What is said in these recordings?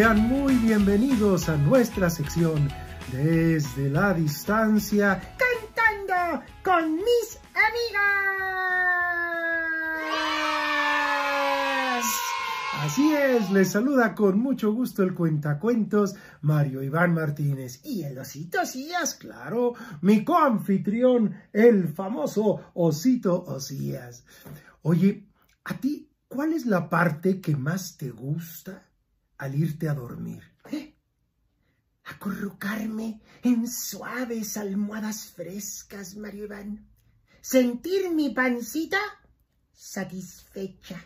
Sean muy bienvenidos a nuestra sección Desde la Distancia, cantando con mis amigas. Así es, les saluda con mucho gusto el cuentacuentos Mario Iván Martínez y el Osito Osías, claro, mi coanfitrión, el famoso Osito Osías. Oye, ¿a ti cuál es la parte que más te gusta al irte a dormir? Acurrucarme en suaves almohadas frescas, Mario Iván. Sentir mi pancita satisfecha.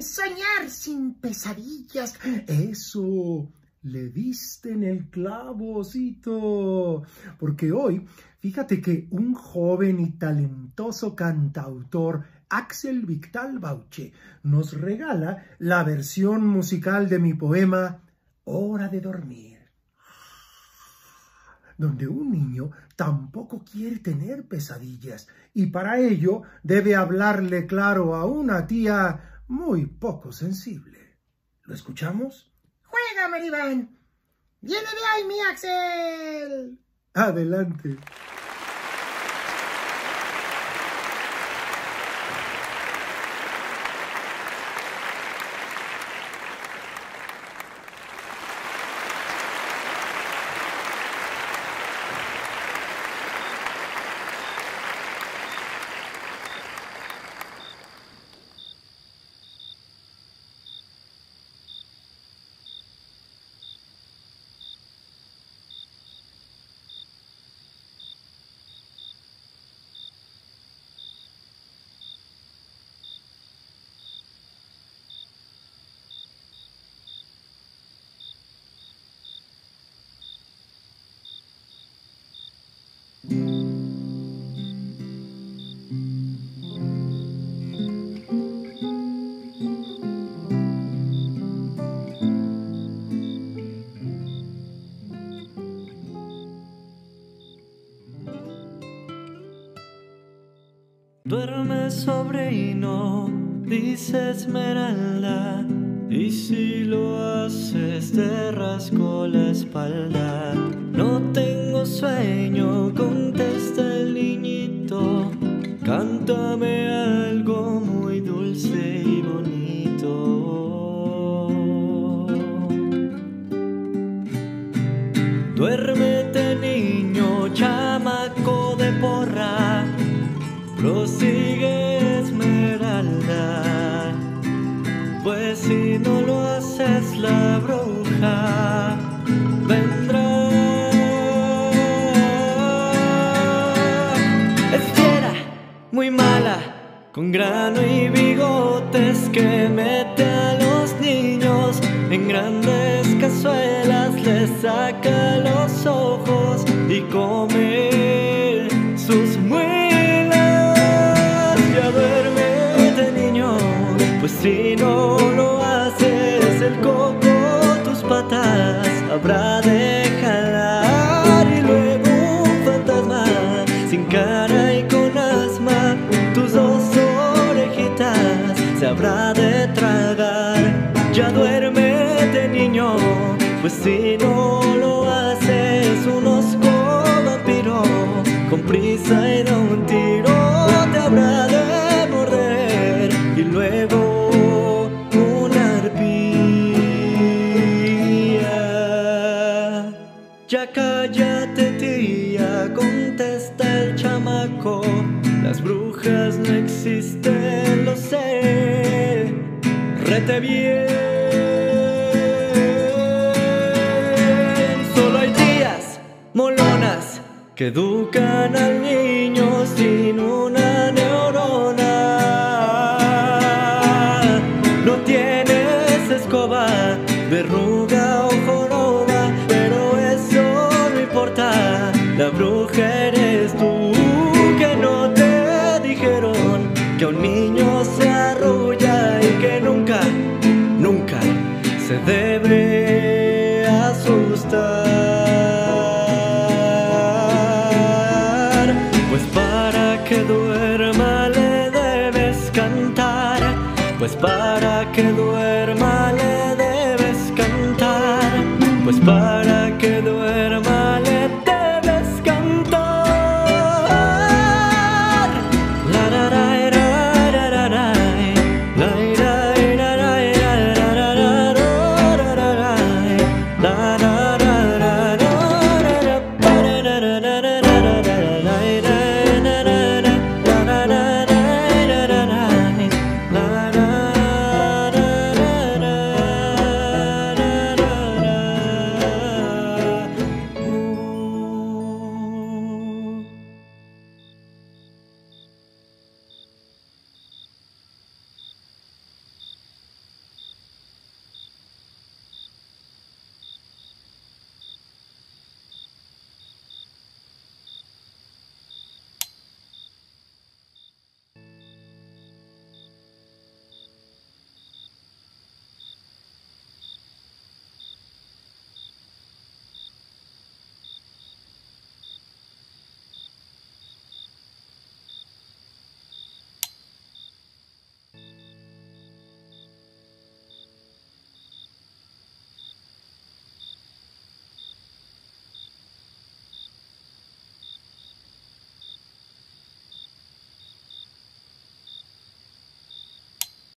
Soñar sin pesadillas. Eso, le diste en el clavo, Osito. Porque hoy, fíjate que un joven y talentoso cantautor, Axel Victal Bauche, nos regala la versión musical de mi poema Hora de Dormir, donde un niño tampoco quiere tener pesadillas y para ello debe hablarle claro a una tía muy poco sensible. ¿Lo escuchamos? ¡Juega, Maribán! ¡Viene de ahí, mi Axel! ¡Adelante! Duerme sobre hino, dice Esmeralda, y si lo haces te rasco la espalda. No tengo sueño, contesta el niñito, cántame algo muy dulce y bonito. Duérmete, niño, chamaco de porra, prosigue Esmeralda, pues si no lo haces la bruja vendrá. Es fiera, muy mala, con grano y bigotes que mete a los niños en grandes cazuelas, les saca los ojos y come sus muelas. Duérmete, niño, pues si no lo haces, el coco tus patas habrá de jalar. Y luego un fantasma sin cara y con asma, tus dos orejitas se habrá de tragar. Ya duérmete, niño, pues si no lo haces, un osco vampiro con prisa y da un tiro te habrá de y luego una arpía. Ya cállate, tía, contesta el chamaco, las brujas no existen, lo sé, rete bien. Solo hay tías molonas que educan al niño sin una neurona. Verruga o joroba, pero eso no importa, la bruja eres tú. Que no te dijeron que a un niño se arrulla y que nunca, nunca se debe asustar.